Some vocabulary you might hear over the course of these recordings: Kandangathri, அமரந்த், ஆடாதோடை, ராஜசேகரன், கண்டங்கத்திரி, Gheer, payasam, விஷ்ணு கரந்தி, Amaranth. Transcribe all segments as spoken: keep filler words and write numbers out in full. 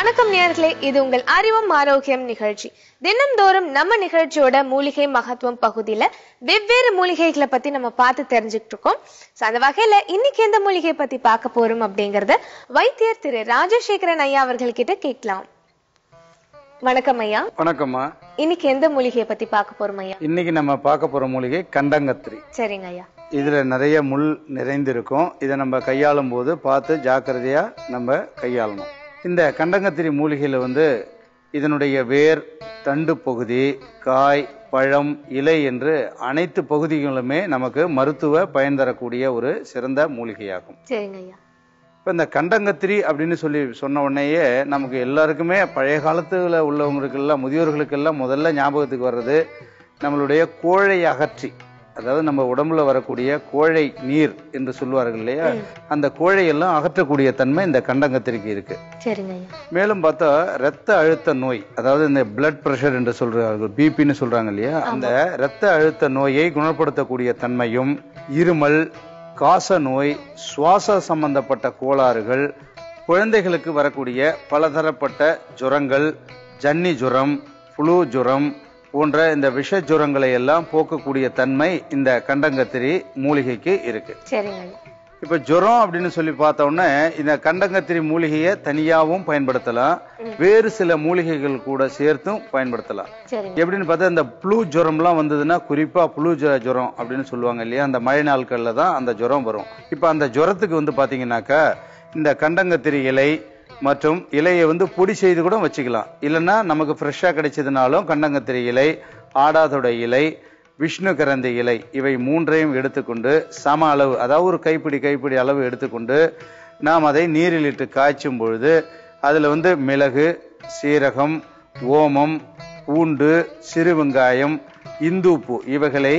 வணக்கம் நேயர்களே, இது உங்கள் அறிவும் ஆரோக்கியம் நிகழ்ச்சி. தினந்தோறும் நம்ம நிகழ்ச்சியோட மூலிகை மகத்துவம் பகுதியில வெவ்வேறு மூலிகைகளை பத்தி நம்ம பார்த்து தெரிஞ்சுக்கிட்டு இருக்கோம். அந்த வகையில இன்னைக்கு எந்த மூலிகை பத்தி பார்க்க போறோம் அப்படிங்கறத வைத்தியர் திரு ராஜசேகரன் ஐயா அவர்கள் கிட்ட கேட்கலாம். வணக்கம் ஐயா. வணக்கம்மா. இன்னைக்கு எந்த மூலிகையை பத்தி பார்க்க போறோம் ஐயா? இன்னைக்கு நம்ம பார்க்க போற மூலிகை கண்டங்கத்திரி. சரிங்க ஐயா. இதுல நிறைய முள் நிறைந்திருக்கும். இதை நம்ம கையாளும் போது பார்த்து ஜாக்கிரதையா நம்ம கையாளணும். இந்த கண்டங்கத்திரி மூலிகையில் வந்து இதனுடைய வேர், தண்டு பகுதி, காய், பழம், இலை என்று அனைத்து பகுதிகளுமே நமக்கு மருத்துவ பயன் தரக்கூடிய ஒரு சிறந்த மூலிகையாகும். இப்போ இந்த கண்டங்கத்திரி அப்படின்னு சொல்லி சொன்ன உடனேயே நமக்கு எல்லாருக்குமே பழைய காலத்துல உள்ளவங்களுக்கெல்லாம், முதியோர்களுக்கெல்லாம் முதல்ல ஞாபகத்துக்கு வர்றது நம்மளுடைய கோழை அகற்றி, அதாவது நம்ம உடம்புல வரக்கூடிய கோழை நீர் என்று சொல்லுவார்கள் இல்லையா, அந்த கோழையெல்லாம் அகற்றக்கூடிய தன்மை இந்த கண்டங்கத்திரிக்கு இருக்கு. மேலும் பார்த்தா இரத்த அழுத்த நோய், அதாவது இந்த பிளட் பிரஷர் என்று சொல்றாங்க, பிபின்னு சொல்றாங்க இல்லையா, அந்த இரத்த அழுத்த நோயை குணப்படுத்தக்கூடிய தன்மையும், இருமல், காச நோய், சுவாச சம்பந்தப்பட்ட கோளாறுகள், குழந்தைகளுக்கு வரக்கூடிய பலதரப்பட்ட ஜுரங்கள், ஜன்னி ஜுரம், புழு ஜுரம் போன்ற இந்த விஷ ஜுரங்களை எல்லாம் போக்கக்கூடிய தன்மை இந்த கண்டங்கத்திரி மூலிகைக்கு இருக்கு. இப்ப ஜுரம் அப்படின்னு சொல்லி பார்த்தோம்னா இந்த கண்டங்கத்திரி மூலிகையை தனியாகவும் பயன்படுத்தலாம், வேறு சில மூலிகைகள் கூட சேர்த்தும் பயன்படுத்தலாம். எப்படின்னு பார்த்தா இந்த புழு ஜுரம்லாம் வந்ததுன்னா, குறிப்பா புழு ஜுரம் அப்படின்னு சொல்லுவாங்க இல்லையா, அந்த மழை நாட்கள்ல தான் அந்த ஜுரம் வரும். இப்ப அந்த ஜுரத்துக்கு வந்து பாத்தீங்கன்னாக்கா இந்த கண்டங்கத்திரி இலை மற்றும் இலையை வந்து பொடி செய்து கூட வச்சுக்கலாம். இல்லைன்னா நமக்கு ஃப்ரெஷ்ஷாக கிடைச்சதுனாலும் கண்டங்கத்திரி இலை, ஆடாதோட இலை, விஷ்ணு கரந்தி இலை, இவை மூன்றையும் எடுத்துக்கொண்டு சம அளவு, அதாவது ஒரு கைப்பிடி கைப்பிடி அளவு எடுத்துக்கொண்டு நாம் அதை நீரில் இட்டு காய்ச்சும் பொழுது அதில் வந்து மிளகு, சீரகம், ஓமம், பூண்டு, சிறு வெங்காயம், இந்துப்பு இவைகளை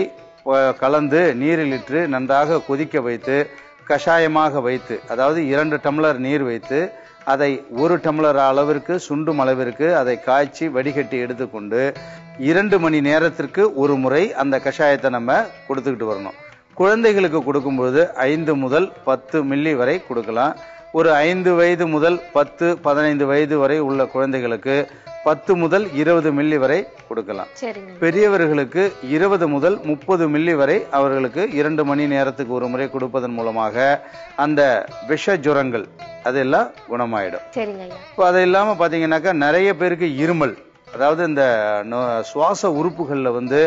கலந்து நீரில் இட்டு நன்றாக கொதிக்க வைத்து கஷாயமாக வைத்து, அதாவது இரண்டு டம்ளர் நீர் வைத்து அதை ஒரு டம்ளர் அளவிற்கு சுண்டும் அளவிற்கு அதை காய்ச்சி வடிகட்டி எடுத்துக்கொண்டு இரண்டு மணி நேரத்திற்கு ஒரு முறை அந்த கஷாயத்தை நம்ம கொடுத்துக்கிட்டு வரணும். குழந்தைகளுக்கு கொடுக்கும்போது ஐந்து முதல் பத்து மில்லி வரை கொடுக்கலாம். ஒரு ஐந்து வயது முதல் பத்து பதினைந்து வயது வரை உள்ள குழந்தைகளுக்கு பத்து முதல் இருபது மில்லி வரை கொடுக்கலாம். பெரியவர்களுக்கு இருபது முதல் முப்பது மில்லி வரை அவர்களுக்கு இரண்டு மணி நேரத்துக்கு ஒரு முறை கொடுப்பதன் மூலமாக அந்த விஷ ஜுரங்கள் அதெல்லாம் குணமாயிடும். இப்போ அது இல்லாம பாத்தீங்கன்னாக்கா நிறைய பேருக்கு இருமல், அதாவது இந்த சுவாச உறுப்புகள்ல வந்து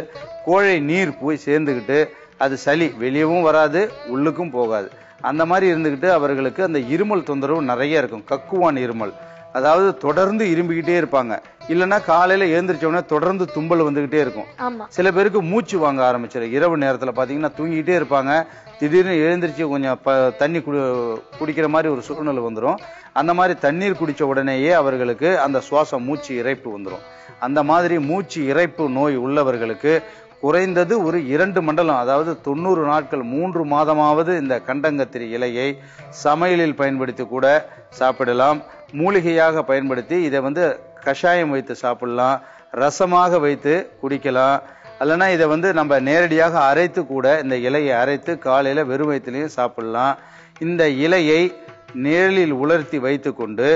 கோழை நீர் போய் சேர்ந்துக்கிட்டு அது சளி வெளியவும் வராது உள்ளுக்கும் போகாது, அந்த மாதிரி இருந்துக்கிட்டு அவர்களுக்கு அந்த இருமல் தொந்தரவு நிறைய இருக்கும். கக்குவான் இருமல், அதாவது தொடர்ந்து இரும்பிக்கிட்டே இருப்பாங்க. இல்லைன்னா காலையில எழுந்திரிச்சோன்னா தொடர்ந்து தும்பல் வந்துகிட்டே இருக்கும். சில பேருக்கு மூச்சு வாங்க ஆரம்பிச்சிரு. இரவு நேரத்துல பாத்தீங்கன்னா தூங்கிட்டே இருப்பாங்க, திடீர்னு எழுந்திரிச்சு கொஞ்சம் தண்ணி குடி குடிக்கிற மாதிரி ஒரு சூழ்நிலை வந்துடும். அந்த மாதிரி தண்ணீர் குடிச்ச உடனேயே அவர்களுக்கு அந்த சுவாச மூச்சு இறைப்பு வந்துடும். அந்த மாதிரி மூச்சு இறைப்பு நோய் உள்ளவர்களுக்கு குறைந்தது ஒரு இரண்டு மண்டலம், அதாவது தொண்ணூறு நாட்கள் மூன்று மாதமாவது இந்த கண்டங்கத்திரி இலையை சமையலில் பயன்படுத்தி கூட சாப்பிடலாம். மூலிகையாக பயன்படுத்தி இதை வந்து கஷாயம் வைத்து சாப்பிடலாம், ரசமாக வைத்து குடிக்கலாம். இல்லைன்னா இதை வந்து நம்ம நேரடியாக அரைத்து கூட, இந்த இலையை அரைத்து காலையில் வெறும் வயிற்றுலையும் சாப்பிடலாம். இந்த இலையை நிழலில் உலர்த்தி வைத்து கொண்டு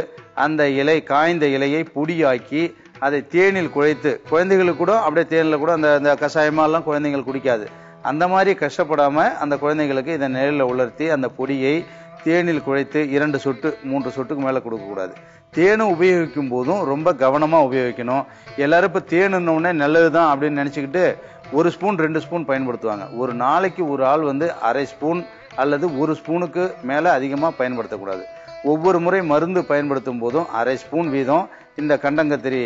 அந்த இலை, காய்ந்த இலையை பொடியாக்கி அதை தேனில் குழைத்து, குழந்தைகளுக்கு கூட அப்படியே தேனில் கூட அந்த அந்த கஷாயமாலாம் குழந்தைகள் குடிக்காது, அந்த மாதிரி கஷ்டப்படாமல் அந்த குழந்தைங்களுக்கு இதை நிழலில் உலர்த்தி அந்த பொடியை தேனில் குழைத்து இரண்டு சொட்டு மூன்று சொட்டுக்கு மேலே கொடுக்கக்கூடாது. தேனை உபயோகிக்கும் போதும் ரொம்ப கவனமாக உபயோகிக்கணும். எல்லாரும் இப்போ தேனுன்னொன்னே நல்லது தான் அப்படின்னு நினச்சிக்கிட்டு ஒரு ஸ்பூன் ரெண்டு ஸ்பூன் பயன்படுத்துவாங்க. ஒரு நாளைக்கு ஒரு ஆள் வந்து அரை ஸ்பூன் அல்லது ஒரு ஸ்பூனுக்கு மேலே அதிகமாக பயன்படுத்தக்கூடாது. ஒவ்வொரு முறை மருந்து பயன்படுத்தும் போதும் அரை ஸ்பூன் வீதம் இந்த கண்டங்கத்திரி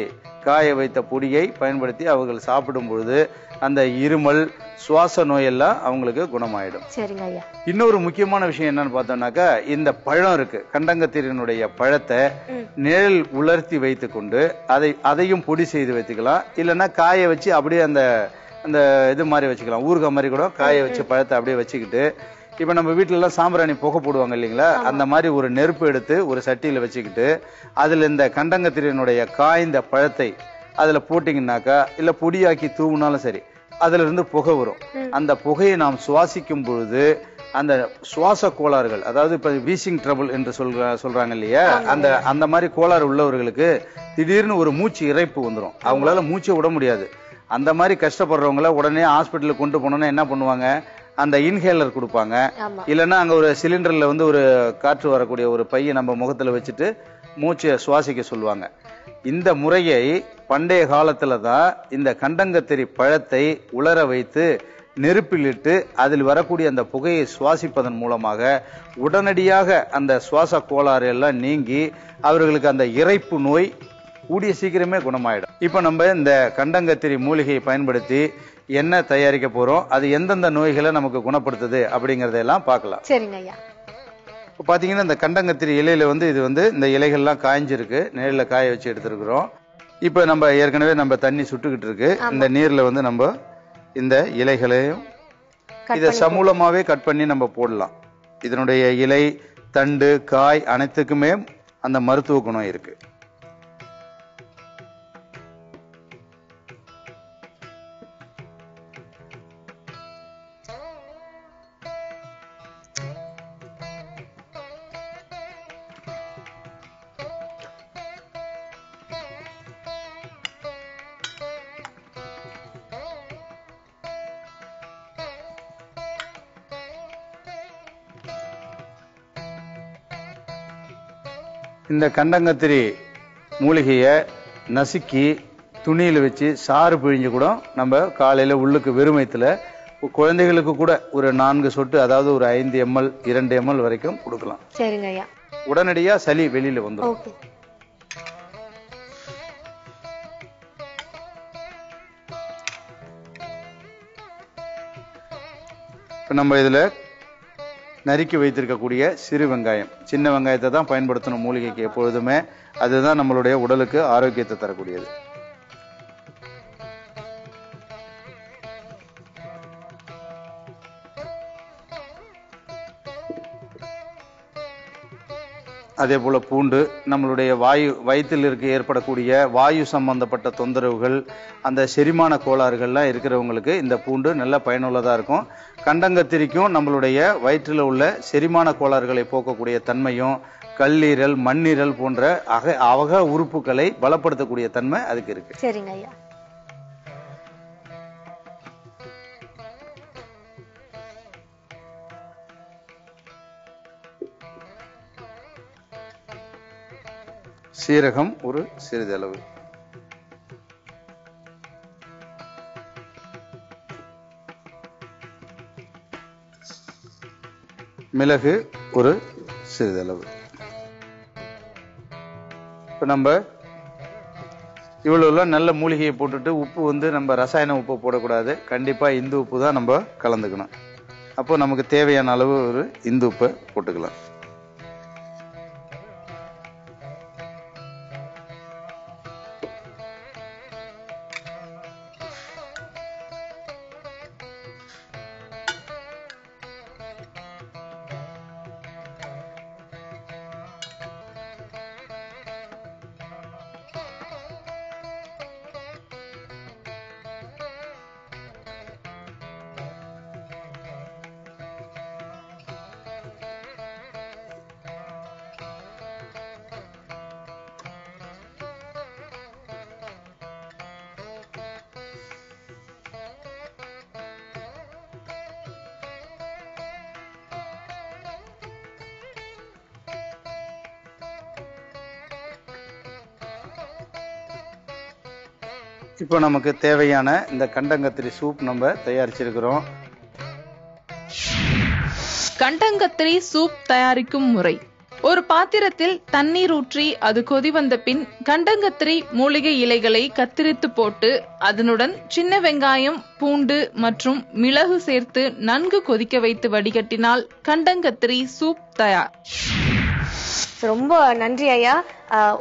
காய வைத்த பொடியை பயன்படுத்தி அவர்கள் சாப்பிடும் பொழுது அந்த இருமல், சுவாச நோயெல்லாம் அவங்களுக்கு குணமாயிடும். சரிங்க ஐயா. இன்னொரு முக்கியமான விஷயம் என்னன்னு பார்த்தோம்னாக்கா, இந்த பழம் இருக்கு, கண்டங்கத்திரியினுடைய பழத்தை நிழல் உலர்த்தி வைத்து கொண்டு அதை அதையும் பொடி செய்து வைத்துக்கலாம். இல்லைன்னா காய வச்சு அப்படியே அந்த அந்த இது மாதிரி வச்சுக்கலாம், ஊறுகாய் மாதிரி கூட காய வச்சு பழத்தை அப்படியே வச்சுக்கிட்டு, இப்போ நம்ம வீட்டில எல்லாம் சாம்பிராணி புகை போடுவாங்க இல்லைங்களா, அந்த மாதிரி ஒரு நெருப்பு எடுத்து ஒரு சட்டியில் வச்சுக்கிட்டு அதில் இந்த கண்டங்கத்திரியினுடைய காய்ந்த பழத்தை அதில் போட்டிங்கன்னாக்கா, இல்லை பொடியாக்கி தூவுனாலும் சரி, அதிலிருந்து புகை வரும். அந்த புகையை நாம் சுவாசிக்கும் பொழுது அந்த சுவாச கோளாறுகள், அதாவது இப்ப வீசிங் ட்ரபிள் என்று சொல்ற சொல்றாங்க இல்லையா, அந்த அந்த மாதிரி கோளாறு உள்ளவர்களுக்கு திடீர்னு ஒரு மூச்சு இறைப்பு வந்துடும், அவங்களால மூச்சை விட முடியாது. அந்த மாதிரி கஷ்டப்படுறவங்கள உடனே ஹாஸ்பிட்டலுக்கு கொண்டு போனோம்னா என்ன பண்ணுவாங்க, அந்த இன்ஹேலர் கொடுப்பாங்க. இல்லைன்னா அங்க ஒரு சிலிண்டர்ல வந்து ஒரு காற்று வரக்கூடிய ஒரு பையை நம்ம முகத்துல வச்சுட்டு மூச்சை சுவாசிக்க சொல்லுவாங்க. இந்த முறையை பண்டைய காலத்துல தான் இந்த கண்டங்கத்திரி பழத்தை உலர வைத்து நெருப்பிலிட்டு அதில் வரக்கூடிய அந்த புகையை சுவாசிப்பதன் மூலமாக உடனடியாக அந்த சுவாச கோளாறு எல்லாம் நீங்கி அவர்களுக்கு அந்த இறைப்பு நோய் கூடிய சீக்கிரமே குணமாயிடும். இப்போ நம்ம இந்த கண்டங்கத்திரி மூலிகையை பயன்படுத்தி என்ன தயாரிக்க போறோம், அது எந்தெந்த நோய்களை நமக்கு குணப்படுத்துது அப்படிங்கறதெல்லாம் பார்க்கலாம். சரிங்க ஐயா. இப்போ பாத்தீங்கன்னா இந்த கண்டங்கத்திரி இலையில வந்து இது வந்து இந்த இலைகள்லாம் காய்ஞ்சிருக்கு, நேரில் காய வச்சு எடுத்துருக்குறோம். இப்போ நம்ம ஏற்கனவே நம்ம தண்ணி சுட்டுக்கிட்டு இருக்கு, இந்த நீர்ல வந்து நம்ம இந்த இலைகளையும் இதை சமூலமாவே கட் பண்ணி நம்ம போடலாம். இதனுடைய இலை, தண்டு, காய் அனைத்துக்குமே அந்த மருத்துவ குணம் இருக்கு. இந்த கண்டங்கத்திரி மூலிகையை நசுக்கி துணியில் வச்சு சாறு பிழிஞ்சு கூட நம்ம காலையில் உள்ளுக்கு வெறுமைத்தில் குழந்தைகளுக்கு கூட ஒரு நான்கு சொட்டு, அதாவது ஒரு ஐந்து எம்எல் இரண்டு எம்எல் வரைக்கும் கொடுக்கலாம். சரிங்க ஐயா. உடனடியாக சளி வெளியில் வந்துடும். இப்போ நம்ம இதில் நறுக்கி வைத்திருக்கக்கூடிய சிறு வெங்காயம், சின்ன வெங்காயத்தை தான் பயன்படுத்தணும் மூலிகைக்கு எப்பொழுதுமே, அதுதான் நம்மளுடைய உடலுக்கு ஆரோக்கியத்தை தரக்கூடியது. அதே போல பூண்டு, நம்மளுடைய வாயு வயிற்றில் இருக்க ஏற்படக்கூடிய வாயு சம்பந்தப்பட்ட தொந்தரவுகள், அந்த செரிமான கோளாறுகள்லாம் இருக்கிறவங்களுக்கு இந்த பூண்டு நல்ல பயனுள்ளதாக இருக்கும். கண்டங்கத்திரிக்கும் நம்மளுடைய வயிற்றில் உள்ள செரிமான கோளாறுகளை போக்கக்கூடிய தன்மையும், கல்லீரல், மண்ணீரல் போன்ற அக அவக உறுப்புகளை பலப்படுத்தக்கூடிய தன்மை அதுக்கு இருக்கு. சரிங்க ஐயா. சீரகம் ஒரு சிறிதளவு, மிளகு ஒரு சிறிதளவு. இப்போ நம்ம இவ்வளவுலாம் நல்ல மூலிகையை போட்டுட்டு உப்பு வந்து நம்ம ரசாயன உப்பு போடக்கூடாது, கண்டிப்பாக இந்து உப்பு தான் நம்ம கலந்துக்கணும். அப்போ நமக்கு தேவையான அளவு ஒரு இந்து உப்பை போட்டுக்கலாம். இப்போ நமக்கு தேவையான இந்த கண்டங்கத்திரி சூப் நம்ம தயாரிச்சிருக்கிறோம். கண்டங்கத்திரி சூப் தயாரிக்கும் முறை: ஒரு பாத்திரத்தில் தண்ணீர் ஊற்றி அது கொதி வந்த பின் கண்டங்கத்திரி மூலிகை இலைகளை கத்திரித்து போட்டு அதனுடன் சின்ன வெங்காயம், பூண்டு மற்றும் மிளகு சேர்த்து நன்கு கொதிக்க வைத்து வடிகட்டினால் கண்டங்கத்திரி சூப் தயார். ரொம்ப நன்றி ஐயா.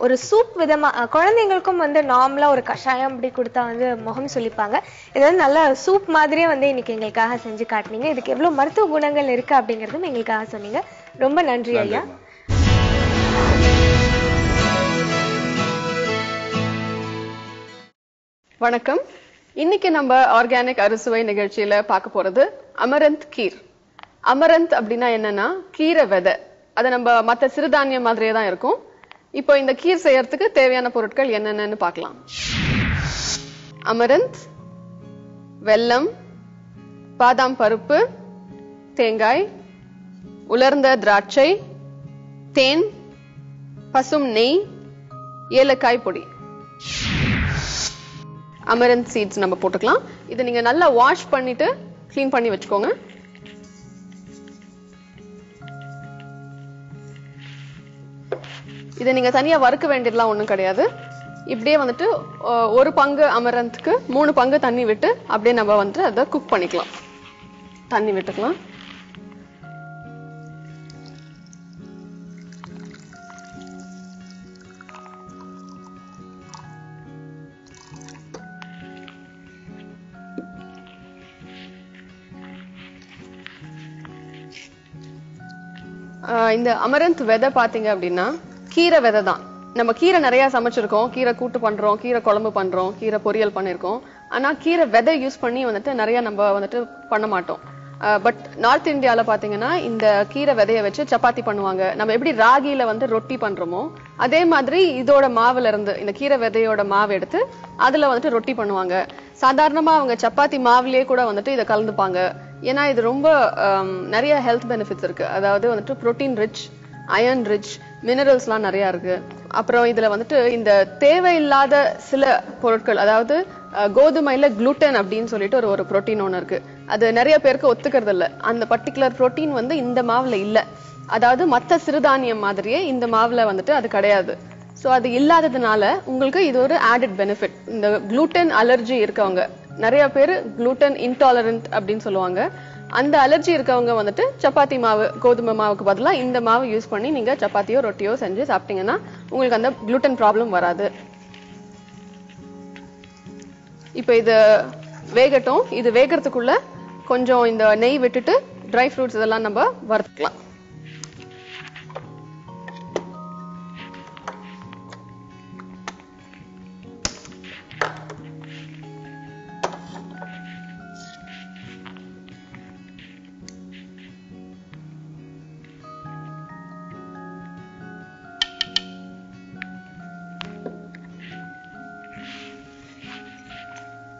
ஒரு சூப் விதமா குழந்தைங்களுக்கும் வந்து நார்மலா ஒரு கஷாயம் அப்படி கொடுத்தா வந்து முகம் சொல்லிப்பாங்க, இது வந்து நல்ல சூப் மாதிரியே வந்து இன்னைக்கு எங்களுக்காக செஞ்சு காட்டினீங்க. இதுக்கு எவ்வளவு மருத்துவ குணங்கள் இருக்கு அப்படிங்கறதும் எங்களுக்காக சொன்னீங்க. ரொம்ப நன்றி ஐயா. வணக்கம். இன்னைக்கு நம்ம ஆர்கானிக் அறுசுவை நிகழ்ச்சியில பார்க்க போறது அமரந்த் கீர். amaranth அப்படினா என்னன்னா கீரை விதை. அது நம்ம மத்த சிறுதானியம் மாதிரியே தான் இருக்கும். இப்போ இந்த கீர் செய்யறதுக்கு தேவையான பொருட்கள் என்னென்னன்னு பார்க்கலாம். amaranth, வெல்லம், பாதாம் பருப்பு, தேங்காய், உலர்ந்த திராட்சை, தேன், பசும் நெய், ஏலக்காய் பொடி. amaranth seeds நம்ம போட்டுக்கலாம். இது நீங்க நல்லா வாஷ் பண்ணிட்டு க்ளீன் பண்ணி வெச்சுக்கோங்க. இது நீங்க தனியா வறுக்க வேண்டியதெல்லாம் ஒண்ணும் கிடையாது. இப்படியே வந்துட்டு ஒரு பங்கு amaranthக்கு மூணு பங்கு தண்ணி விட்டு அப்படியே நம்ம வந்து அத குக் பண்ணிக்கலாம். தண்ணி விட்டுக்கலாம். இந்த amaranth வெதை பாத்தீங்க அப்படின்னா கீரை விதை தான். நம்ம கீரை நிறைய சமைச்சிருக்கோம், கீரை கூட்டு பண்றோம், கீரை குழம்பு பண்றோம், கீரை பொரியல் பண்ணிருக்கோம். ஆனா கீரை விதை யூஸ் பண்ணி வந்துட்டு நிறைய நம்ம வந்துட்டு பண்ண மாட்டோம். பட் நார்த் இந்தியால பாத்தீங்கன்னா இந்த கீரை விதையை வச்சு சப்பாத்தி பண்ணுவாங்க. நம்ம எப்படி ராகியில வந்து ரொட்டி பண்றோமோ அதே மாதிரி இதோட மாவுல இருந்து இந்த கீரை விதையோட மாவு எடுத்து அதுல வந்துட்டு ரொட்டி பண்ணுவாங்க. சாதாரணமா அவங்க சப்பாத்தி மாவுலயே கூட வந்துட்டு இதை கலந்துப்பாங்க. ஏன்னா இது ரொம்ப நிறைய ஹெல்த் பெனிஃபிட்ஸ் இருக்கு. அதாவது வந்துட்டு புரோட்டீன் ரிச், அயன் ரிச், மினரல்ஸ்லாம் நிறைய இருக்கு. அப்புறம் இதுல வந்துட்டு இந்த தேவையில்லாத சில பொருட்கள், அதாவது கோதுமையில குளுட்டன் அப்படின்னு சொல்லிட்டு ஒரு ஒரு புரோட்டீன் ஒன்று இருக்கு. அது நிறைய பேருக்கு ஒத்துக்கிறது இல்லை. அந்த பர்டிகுலர் புரோட்டீன் வந்து இந்த மாவுல இல்ல. அதாவது மற்ற சிறுதானியம் மாதிரியே இந்த மாவுல வந்துட்டு அது கிடையாது. ஸோ அது இல்லாததுனால உங்களுக்கு இது ஒரு ஆடட் பெனிஃபிட். இந்த குளுட்டன் அலர்ஜி இருக்கவங்க, நிறைய பேர் குளுட்டன் இன்டாலரண்ட் அப்படின்னு சொல்லுவாங்க. அந்த அலர்ஜி இருக்கவங்க வந்துட்டு சப்பாத்தி மாவு, கோதுமை மாவுக்கு பதிலா இந்த மாவு யூஸ் பண்ணி நீங்க சப்பாத்தியோ ரொட்டியோ செஞ்சு சாப்பிட்டீங்கன்னா உங்களுக்கு அந்த குளுட்டன் ப்ராப்ளம் வராது. இப்போ இது வேகட்டும். இது வேகிறதுக்குள்ள கொஞ்சம் இந்த நெய் விட்டுட்டு ட்ரை ஃப்ரூட்ஸ் இதெல்லாம் நம்ம வறுத்துக்கலாம்.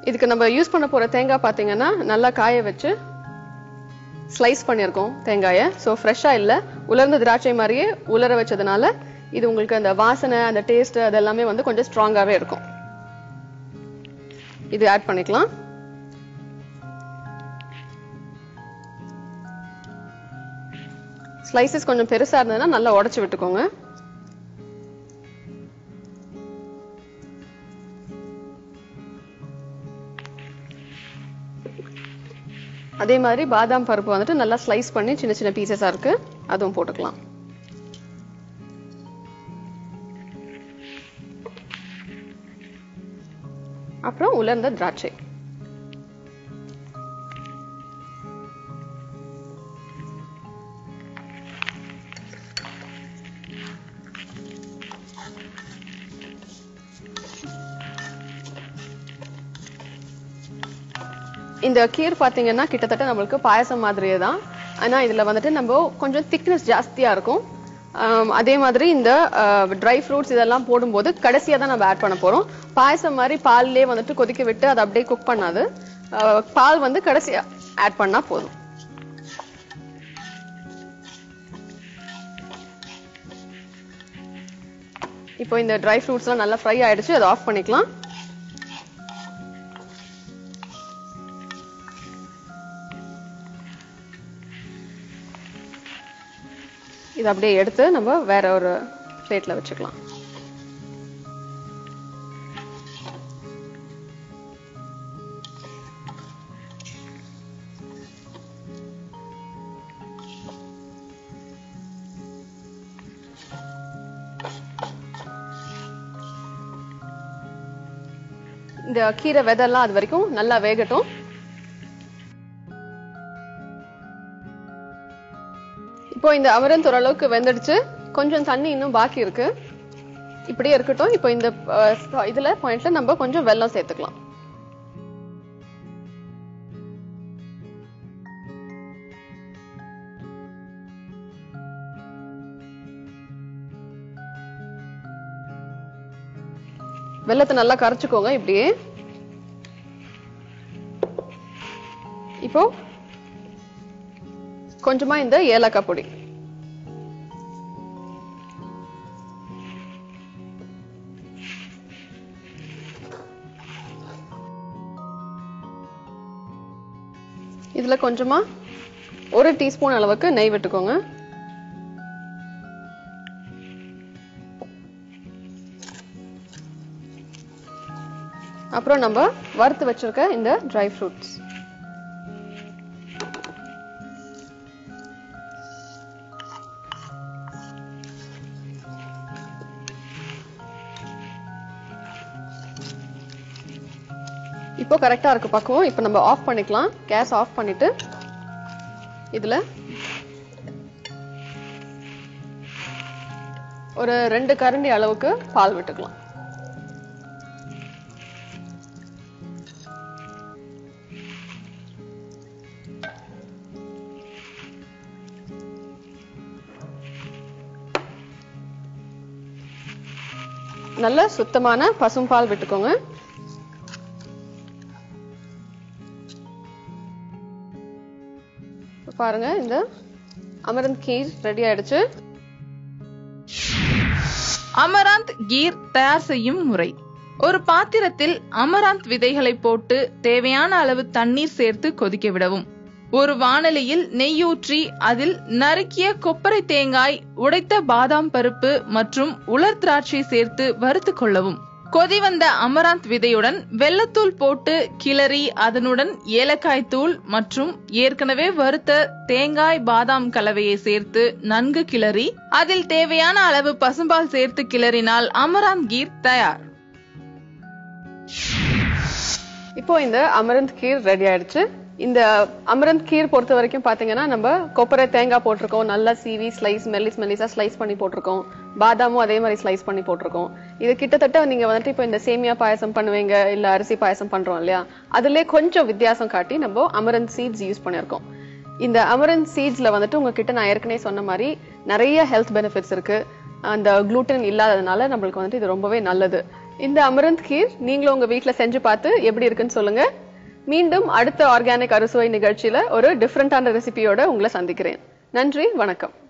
இதுக்கு நம்ம யூஸ் பண்ண போற தேங்காய் பாத்தீங்கன்னா நல்லா காய வச்சு ஸ்லைஸ் பண்ணியிருக்கோம் தேங்காயை. ஸோ ஃப்ரெஷ்ஷா இல்லை, உலர்ந்த திராட்சை மாதிரியே உலர வச்சதுனால இது உங்களுக்கு அந்த வாசனை, அந்த டேஸ்ட் அது எல்லாமே வந்து கொஞ்சம் ஸ்ட்ராங்காவே இருக்கும். இது ஆட் பண்ணிக்கலாம். ஸ்லைசஸ் கொஞ்சம் பெருசா இருந்ததுன்னா நல்லா உடைச்சு விட்டுக்கோங்க. அதே மாதிரி பாதாம் பருப்பு வந்துட்டு நல்லா ஸ்லைஸ் பண்ணி சின்ன சின்ன பீசஸா இருக்கு, அதுவும் போட்டுக்கலாம். அப்புறம் உலர்ந்த திராட்சை. இந்த கீர் பாத்தீங்கன்னா கிட்டத்தட்ட நம்மளுக்கு பாயசம் மாதிரியே தான். ஆனா இதுல வந்துட்டு நம்ம கொஞ்சம் திக்னஸ் ஜாஸ்தியா இருக்கும். அதே மாதிரி இந்த ட்ரை ஃப்ரூட்ஸ் இதெல்லாம் போடும்போது கடைசியா தான் நம்ம ஆட் பண்ண போறோம். பாயசம் மாதிரி பால்லே வந்துட்டு கொதிக்க விட்டு அதை அப்படியே குக் பண்ணாது. பால் வந்து கடைசியா ஆட் பண்ணா போதும். இப்போ இந்த ட்ரை ஃப்ரூட்ஸ் எல்லாம் நல்லா ஃப்ரை ஆயிடுச்சு, அதை ஆஃப் பண்ணிக்கலாம். இது அப்படியே எடுத்து நம்ம வேற ஒரு பிளேட்ல வச்சுக்கலாம். இந்த கீரை விதெல்லாம் அது வரைக்கும் நல்லா வேகட்டும். இப்போ இந்த amaranth ஓரளவுக்கு வெந்துடுச்சு, கொஞ்சம் தண்ணி இன்னும் பாக்கி இருக்கு. இப்படியே இருக்கட்டும். இப்போ இந்த இதுல பாயிண்ட்ல நம்ம கொஞ்சம் வெல்லம் சேர்த்துக்கலாம். வெல்லத்தை நல்லா கரைச்சுக்கோங்க இப்படியே. இப்போ கொஞ்சமா இந்த ஏலக்காய் பொடி. இதுல கொஞ்சமா ஒரு டீஸ்பூன் அளவுக்கு நெய் விட்டுக்கோங்க. அப்புறம் நம்ம வறுத்து வச்சிருக்க இந்த dry fruits. இப்போ கரெக்ட்டா இருக்கு பக்குவோம். இப்போ நம்ம ஆஃப் பண்ணிக்கலாம். கேஸ் ஆஃப் பண்ணிட்டு இதுல ஒரு ரெண்டு கரண்டி அளவுக்கு பால் விட்டுக்கலாம். நல்ல சுத்தமான பசும்பால் விட்டுக்கோங்க. பாருங்க இந்த அமரந்த் கீர் ரெடி ஆயிடுச்சு. அமரந்த் கீர் தயார் செய்யும் முறை. ஒரு பாத்திரத்தில் அமரந்த் விதைகளை போட்டு தேவையான அளவு தண்ணீர் சேர்த்து கொதிக்க விடவும். ஒரு வாணலியில் நெய்யூற்றி அதில் நறுக்கிய கொப்பரை தேங்காய், உடைத்த பாதாம் பருப்பு மற்றும் உலர் திராட்சை சேர்த்து வறுத்து கொள்ளவும். கொதி வந்த அமராந்த் விதையுடன் வெல்லத்தூள் போட்டு கிளறி அதனுடன் ஏலக்காய் தூள் மற்றும் ஏற்கனவே வறுத்த தேங்காய் பாதாம் கலவையை சேர்த்து நன்கு கிளறி அதில் தேவையான அளவு பசும்பால் சேர்த்து கிளறினால் அமராந்த் கீர் தயார். இப்போ இந்த அமராந்த் கீர் ரெடி ஆயிடுச்சு. இந்த அமரந்த் கீர் பொறுத்த வரைக்கும் பாத்தீங்கன்னா நம்ம கொப்பரை தேங்காய் போட்டிருக்கோம், நல்லா சீவி ஸ்லைஸ் மெல்லிஸ் மெல்லிஸா ஸ்லைஸ் பண்ணி போட்டிருக்கோம், பாதாமும் அதே மாதிரி ஸ்லைஸ் பண்ணி போட்டிருக்கோம். இது கிட்டத்தட்ட நீங்க வந்துட்டு இப்போ இந்த சேமியா பாயசம் பண்ணுவீங்க இல்ல அரிசி பாயசம் பண்றோம் இல்லையா, அதுல கொஞ்சம் வித்தியாசம் காட்டி நம்ம அமரந்த் சீட்ஸ் யூஸ் பண்ணிருக்கோம். இந்த அமரந்த் சீட்ஸ்ல வந்துட்டு உங்ககிட்ட நான் ஏற்கனவே சொன்ன மாதிரி நிறைய ஹெல்த் பெனிஃபிட்ஸ் இருக்கு. அந்த குளூட்டன் இல்லாததுனால நம்மளுக்கு வந்துட்டு இது ரொம்பவே நல்லது. இந்த அமரந்த் கீர் நீங்களும் உங்க வீட்டுல செஞ்சு பார்த்து எப்படி இருக்குன்னு சொல்லுங்க. மீண்டும் அடுத்த ஆர்கானிக் அறுசுவை நிகழ்ச்சியில ஒரு டிஃப்ரெண்டான ரெசிபியோட உங்களை சந்திக்கிறேன். நன்றி, வணக்கம்.